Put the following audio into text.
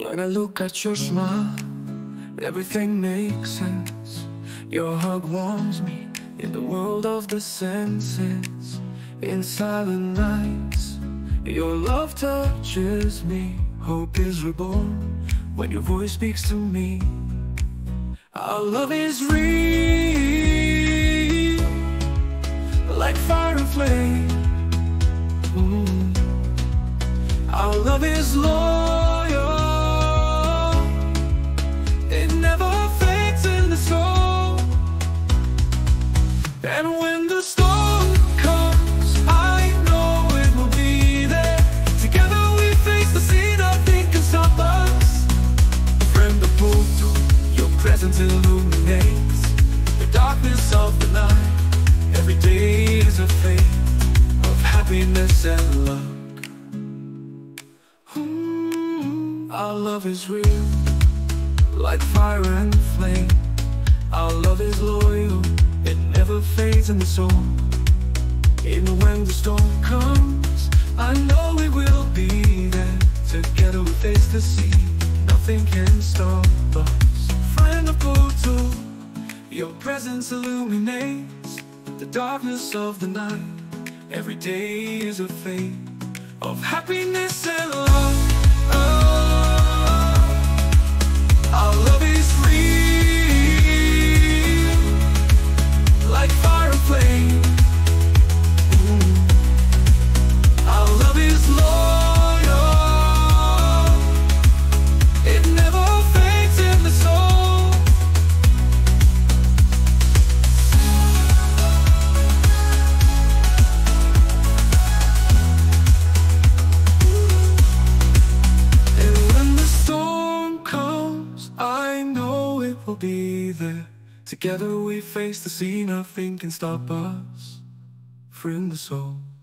When I look at your smile, everything makes sense. Your hug warms me in the world of the senses. In silent nights, your love touches me. Hope is reborn when your voice speaks to me. Our love is real, like fire and flame. Our love is loyal, it never fades in the soul. And when the storm comes, I know it will be there. Together we face the sea, nothing can stop us. A friend of Porto, your presence illuminates the darkness of the night. Every day is a fate of happiness and love. Our love is real, like fire and flame. Our love is loyal, it never fades in the soul. Even when the storm comes, I know it will be there. Together we face the sea, nothing can stop us. Friend of Porto, your presence illuminates the darkness of the night. Every day is a fate of happiness and love. Our love is real, like fire and flame. Our love is loyal, it never fades in the soul. And when the storm comes, I know it will be there. Together we face the sea, nothing can stop us. Friend of the soul.